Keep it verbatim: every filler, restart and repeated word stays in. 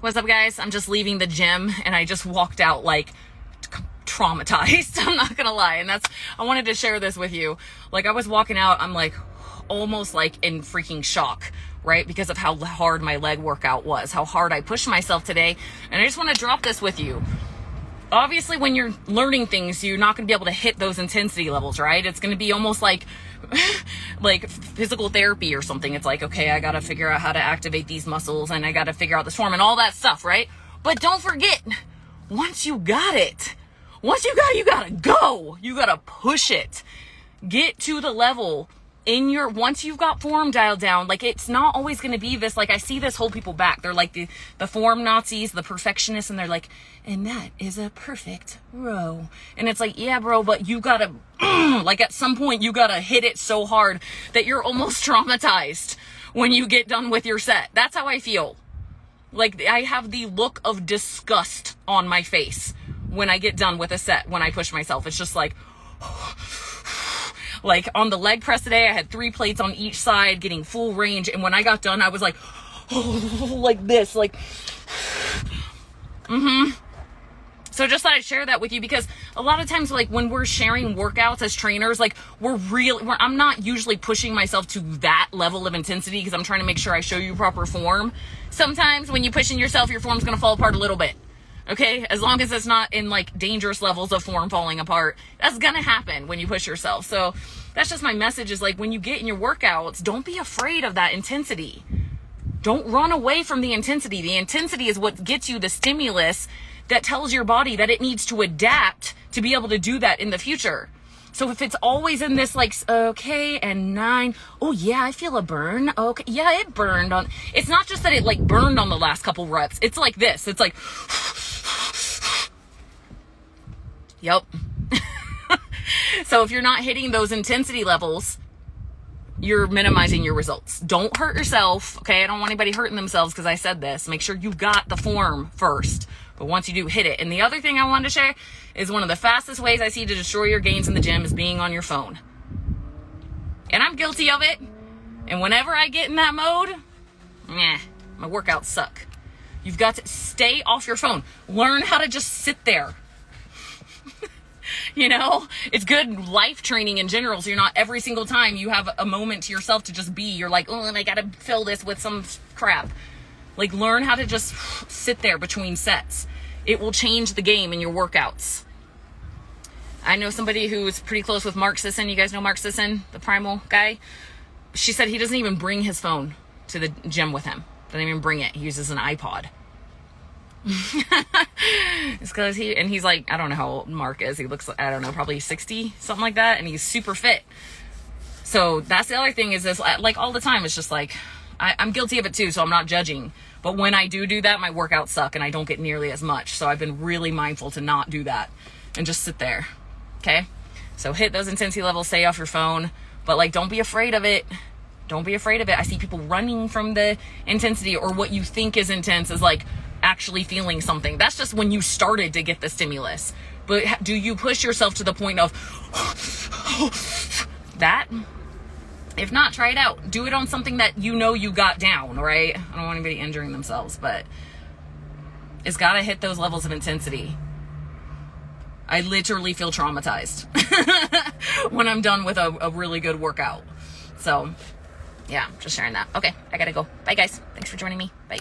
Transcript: What's up, guys? I'm just leaving the gym and I just walked out like traumatized. I'm not gonna lie. And that's, I wanted to share this with you. Like, I was walking out, I'm like almost like in freaking shock, right? Because of how hard my leg workout was, how hard I pushed myself today. And I just want to drop this with you. Obviously, when you're learning things, you're not going to be able to hit those intensity levels, right? It's going to be almost like like physical therapy or something. It's like, okay, I got to figure out how to activate these muscles and I got to figure out this form and all that stuff, right? But don't forget, once you got it, once you got it, you got to go. You got to push it. Get to the level in your, once you've got form dialed down, like it's not always going to be this, like I see this whole people back. They're like the, the form Nazis, the perfectionists. And they're like, and that is a perfect row. And it's like, yeah, bro, but you got to, like at some point you got to hit it so hard that you're almost traumatized when you get done with your set. That's how I feel. Like I have the look of disgust on my face when I get done with a set, when I push myself. It's just like, like on the leg press today, I had three plates on each side, getting full range. And when I got done, I was like, oh, like this, like, mm-hmm. So just thought I'd share that with you, because a lot of times, like when we're sharing workouts as trainers, like we're really, we're, I'm not usually pushing myself to that level of intensity because I'm trying to make sure I show you proper form. Sometimes when you pushing yourself, your form's going to fall apart a little bit. Okay, as long as it's not in like dangerous levels of form falling apart, that's gonna happen when you push yourself. So that's just my message, is like when you get in your workouts, don't be afraid of that intensity. Don't run away from the intensity. The intensity is what gets you the stimulus that tells your body that it needs to adapt to be able to do that in the future. So if it's always in this like, okay, and nine, oh yeah, I feel a burn. Okay, yeah, it burned on, it's not just that it like burned on the last couple reps. It's like this, it's like, yep. So if you're not hitting those intensity levels, you're minimizing your results. Don't hurt yourself. Okay. I don't want anybody hurting themselves because I said this. Make sure you got the form first, but once you do, hit it. And the other thing I wanted to share is one of the fastest ways I see to destroy your gains in the gym is being on your phone. And I'm guilty of it. And whenever I get in that mode, nah, my workouts suck. You've got to stay off your phone. Learn how to just sit there. You know, it's good life training in general. So you're not every single time you have a moment to yourself to just be, you're like, oh, and I got to fill this with some crap. Like learn how to just sit there between sets. It will change the game in your workouts. I know somebody who is pretty close with Mark Sisson. You guys know Mark Sisson, the primal guy. She said he doesn't even bring his phone to the gym with him. Doesn't even bring it. He uses an iPod. It's because he, and he's like, I don't know how old Mark is. He looks, I don't know, probably sixty, something like that. And he's super fit. So that's the other thing, is this, like all the time, it's just like, I, I'm guilty of it too. So I'm not judging, but when I do do that, my workouts suck and I don't get nearly as much. So I've been really mindful to not do that and just sit there. Okay. So hit those intensity levels, stay off your phone, but like, don't be afraid of it. Don't be afraid of it. I see people running from the intensity, or what you think is intense is like actually feeling something. That's just when you started to get the stimulus. But do you push yourself to the point of that? If not, try it out. Do it on something that you know you got down, right? I don't want anybody injuring themselves, but it's got to hit those levels of intensity. I literally feel traumatized when I'm done with a, a really good workout. So yeah, just sharing that. Okay, I gotta go. Bye, guys. Thanks for joining me. Bye.